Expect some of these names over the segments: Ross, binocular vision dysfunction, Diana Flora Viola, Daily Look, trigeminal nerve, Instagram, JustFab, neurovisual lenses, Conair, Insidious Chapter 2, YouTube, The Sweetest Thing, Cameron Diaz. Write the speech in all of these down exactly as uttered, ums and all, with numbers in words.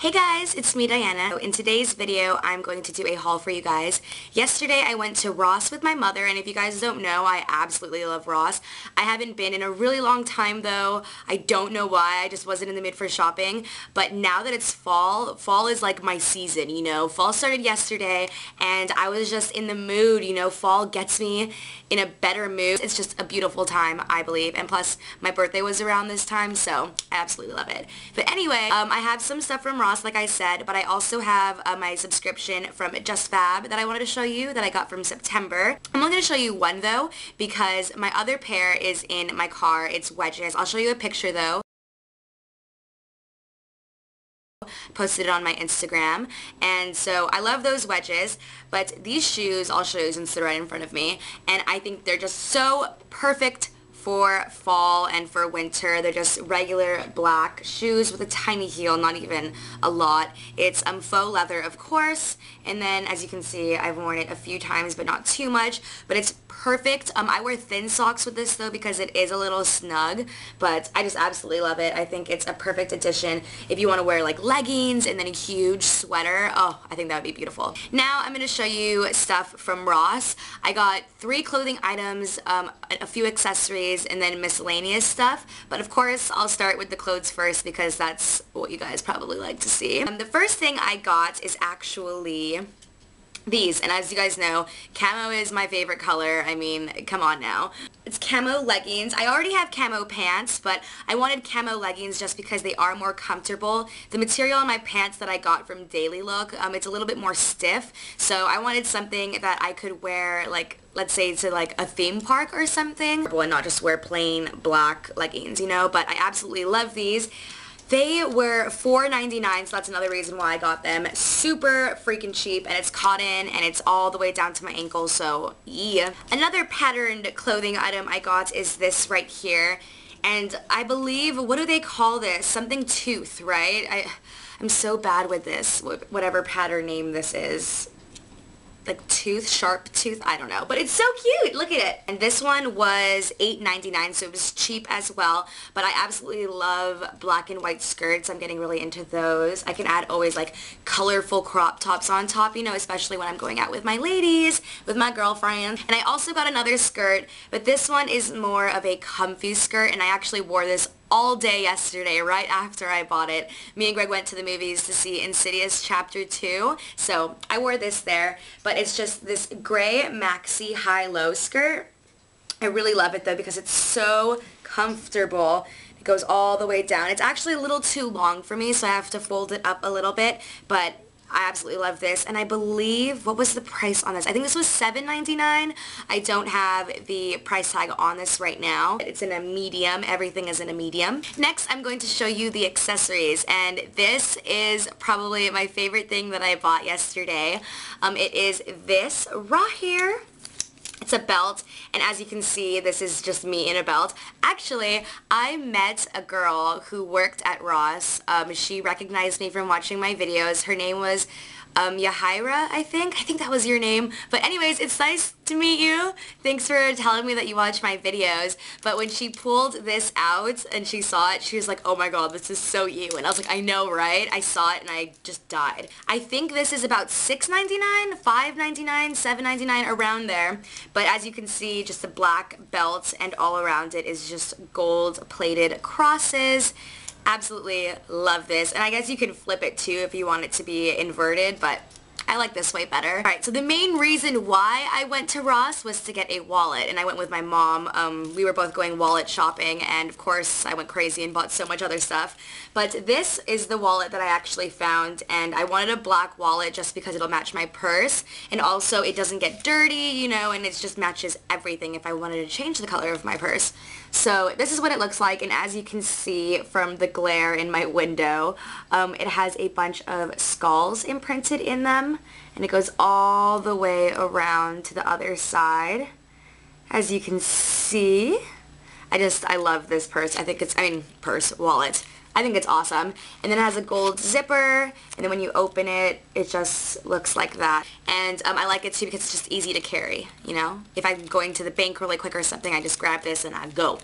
Hey guys, it's me Diana. In today's video I'm going to do a haul for you guys. Yesterday I went to Ross with my mother, and if you guys don't know, I absolutely love Ross. I haven't been in a really long time though. I don't know why, I just wasn't in the mood for shopping. But now that it's fall, fall is like my season, you know. Fall started yesterday and I was just in the mood, you know. Fall gets me in a better mood. It's just a beautiful time, I believe. And plus my birthday was around this time, so I absolutely love it. But anyway, um, I have some stuff from Ross, like I said, but I also have uh, my subscription from JustFab that I wanted to show you that I got from September. I'm only going to show you one though, because my other pair is in my car. It's wedges. I'll show you a picture though. Posted it on my Instagram, and so I love those wedges, but these shoes, I'll show you since they're right in front of me, and I think they're just so perfect for fall and for winter. They're just regular black shoes with a tiny heel, not even a lot. It's um, faux leather, of course, and then as you can see, I've worn it a few times, but not too much, but it's perfect. Um, I wear thin socks with this though because it is a little snug, but I just absolutely love it. I think it's a perfect addition if you want to wear like leggings and then a huge sweater. Oh, I think that would be beautiful. Now I'm going to show you stuff from Ross. I got three clothing items, um, a few accessories, and then miscellaneous stuff, but of course I'll start with the clothes first because that's what you guys probably like to see. Um, the first thing I got is actually these, and as you guys know, camo is my favorite color. I mean, come on now. It's camo leggings. I already have camo pants, but I wanted camo leggings just because they are more comfortable. The material on my pants that I got from Daily Look, um, it's a little bit more stiff, so I wanted something that I could wear, like, let's say to like a theme park or something, and not just wear plain black leggings, you know. But I absolutely love these. They were four ninety-nine, so that's another reason why I got them. Super freaking cheap, and it's cotton, and it's all the way down to my ankle, so yeah. Another patterned clothing item I got is this right here, and I believe, what do they call this? Something tooth, right? I, I'm so bad with this, whatever pattern name this is. Like tooth, sharp tooth, I don't know, but it's so cute, look at it. And this one was eight ninety-nine, so it was cheap as well, but I absolutely love black and white skirts. I'm getting really into those. I can add always like colorful crop tops on top, you know, especially when I'm going out with my ladies, with my girlfriends. And I also got another skirt, but this one is more of a comfy skirt, and I actually wore this all day yesterday, right after I bought it. Me and Greg went to the movies to see Insidious Chapter two, so I wore this there, but it's just this gray maxi high-low skirt. I really love it though because it's so comfortable. It goes all the way down. It's actually a little too long for me, so I have to fold it up a little bit, but I absolutely love this. And I believe, what was the price on this? I think this was seven ninety-nine. I don't have the price tag on this right now. It's in a medium. Everything is in a medium. Next, I'm going to show you the accessories, and this is probably my favorite thing that I bought yesterday. Um, it is this right here. It's a belt, and as you can see, this is just me in a belt. Actually, I met a girl who worked at Ross. Um, she recognized me from watching my videos. Her name was um, Yahira, I think. I think that was your name. But anyways, it's nice to meet you. Thanks for telling me that you watch my videos. But when she pulled this out and she saw it, she was like, oh my god, this is so you. And I was like, I know, right? I saw it and I just died. I think this is about six ninety-nine, five ninety-nine, seven ninety-nine, around there. But as you can see, just the black belt, and all around it is just gold-plated crosses. Absolutely love this. And I guess you can flip it too if you want it to be inverted, but I like this way better. Alright, so the main reason why I went to Ross was to get a wallet, and I went with my mom. Um, we were both going wallet shopping, and of course I went crazy and bought so much other stuff. But this is the wallet that I actually found, and I wanted a black wallet just because it'll match my purse, and also it doesn't get dirty, you know, and it just matches everything if I wanted to change the color of my purse. So this is what it looks like, and as you can see from the glare in my window, um, it has a bunch of skulls imprinted in them. And it goes all the way around to the other side. As you can see, I just, I love this purse. I think it's, I mean, purse, wallet. I think it's awesome. And then it has a gold zipper, and then when you open it, it just looks like that. And um, I like it too because it's just easy to carry, you know? If I'm going to the bank really quick or something, I just grab this and I go.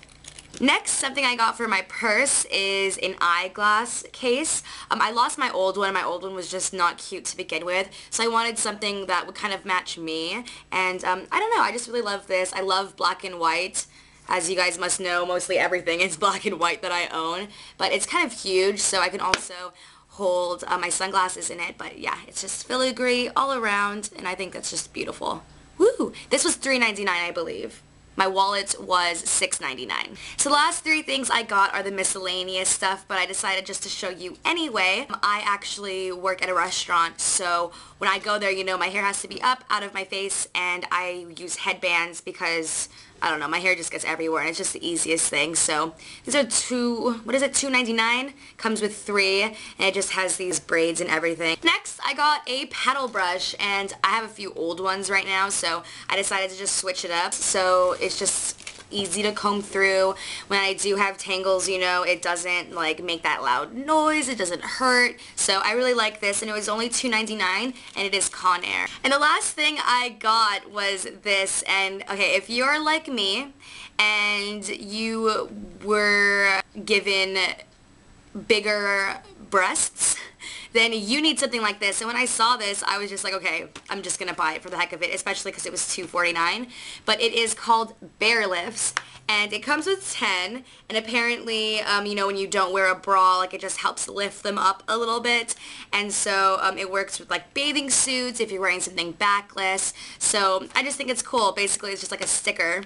Next, something I got for my purse is an eyeglass case. Um, I lost my old one. My old one was just not cute to begin with, so I wanted something that would kind of match me. And um, I don't know, I just really love this. I love black and white. As you guys must know, mostly everything is black and white that I own. But it's kind of huge, so I can also hold uh, my sunglasses in it. But yeah, it's just filigree all around, and I think that's just beautiful. Woo! This was three ninety-nine, I believe. My wallet was six ninety-nine. So the last three things I got are the miscellaneous stuff, but I decided just to show you anyway. I actually work at a restaurant, so when I go there, you know, my hair has to be up, out of my face, and I use headbands because, I don't know, my hair just gets everywhere, and it's just the easiest thing. So these are two, what is it, two ninety-nine? Comes with three, and it just has these braids and everything. Next, I got a paddle brush, and I have a few old ones right now, so I decided to just switch it up. So it's just easy to comb through. When I do have tangles, you know, it doesn't like make that loud noise, it doesn't hurt. So I really like this, and it was only two ninety-nine, and it is Conair. And the last thing I got was this, and okay, if you're like me and you were given bigger breasts, then you need something like this. And when I saw this, I was just like, okay, I'm just gonna buy it for the heck of it, especially because it was two forty-nine. But it is called Bear Lifts, and it comes with ten, and apparently, um, you know, when you don't wear a bra, like, it just helps lift them up a little bit. And so um, it works with, like, bathing suits, if you're wearing something backless. So I just think it's cool. Basically, it's just like a sticker.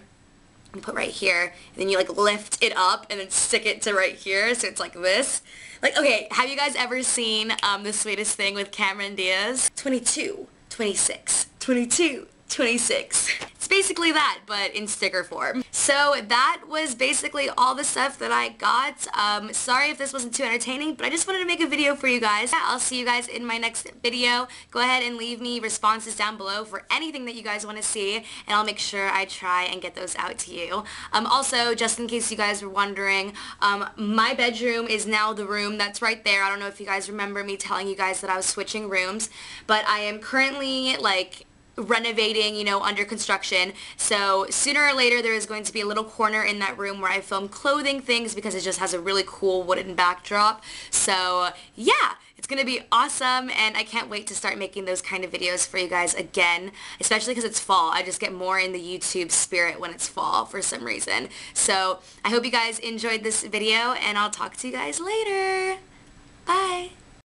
You put right here, and then you like lift it up and then stick it to right here, so it's like this. Like, okay, have you guys ever seen um, The Sweetest Thing with Cameron Diaz? twenty-two, twenty-six, twenty-two, twenty-six. It's basically that, but in sticker form. So that was basically all the stuff that I got. Um, sorry if this wasn't too entertaining, but I just wanted to make a video for you guys. I'll see you guys in my next video. Go ahead and leave me responses down below for anything that you guys want to see, and I'll make sure I try and get those out to you. Um, also, just in case you guys were wondering, um, my bedroom is now the room that's right there. I don't know if you guys remember me telling you guys that I was switching rooms, but I am currently, like, renovating, you know, under construction. So sooner or later there is going to be a little corner in that room where I film clothing things, because it just has a really cool wooden backdrop. So yeah, it's gonna be awesome, and I can't wait to start making those kind of videos for you guys again, especially because it's fall. I just get more in the YouTube spirit when it's fall for some reason. So I hope you guys enjoyed this video, and I'll talk to you guys later. Bye.